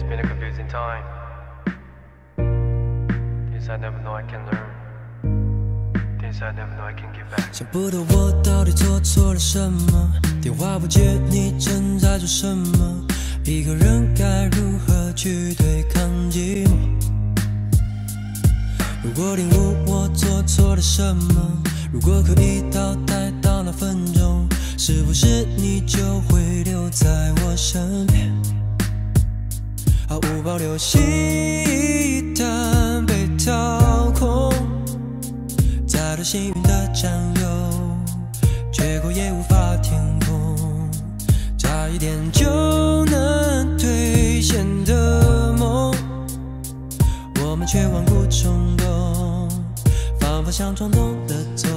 It's been a confusing time. Things I never know I can learn. Things I never know I can give back. 想不透我到底做错了什么，电话不接，你正在做什么？一个人该如何去对抗寂寞？如果领悟我做错了什么，如果可以倒带到那分钟，是不是你就会留在我身边？ 毫无保留，一旦被掏空，再多幸运的占有，结果也无法填空。差一点就能兑现的梦，我们却顽固冲动，仿佛想冲动的走，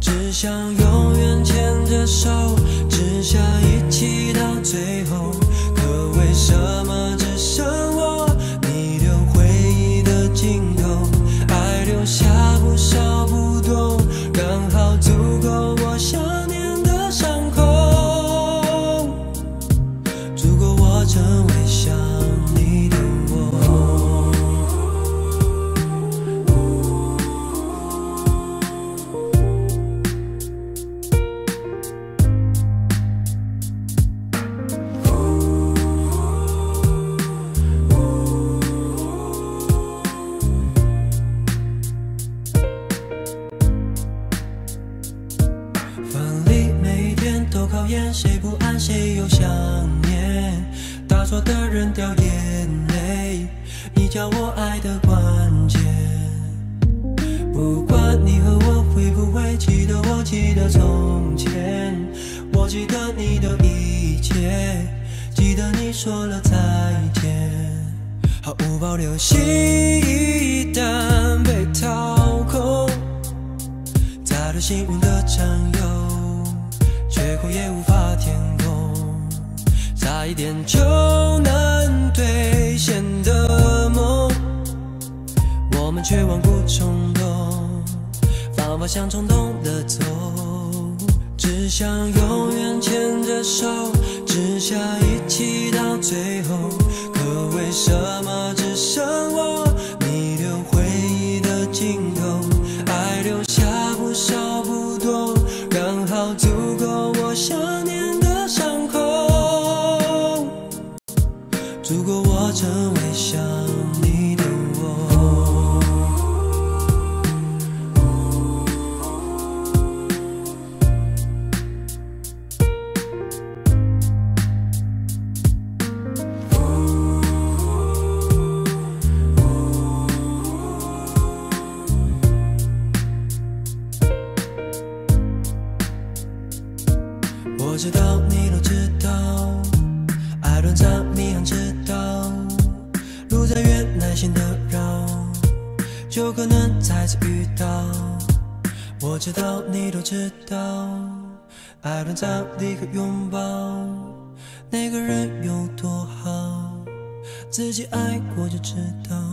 只想永远牵着手，只想一起到最后。 为什么只剩我？你留回忆的尽头，爱留下不少不懂，刚好足够我想念的伤口，足够我成为想你的自己爱过就知道。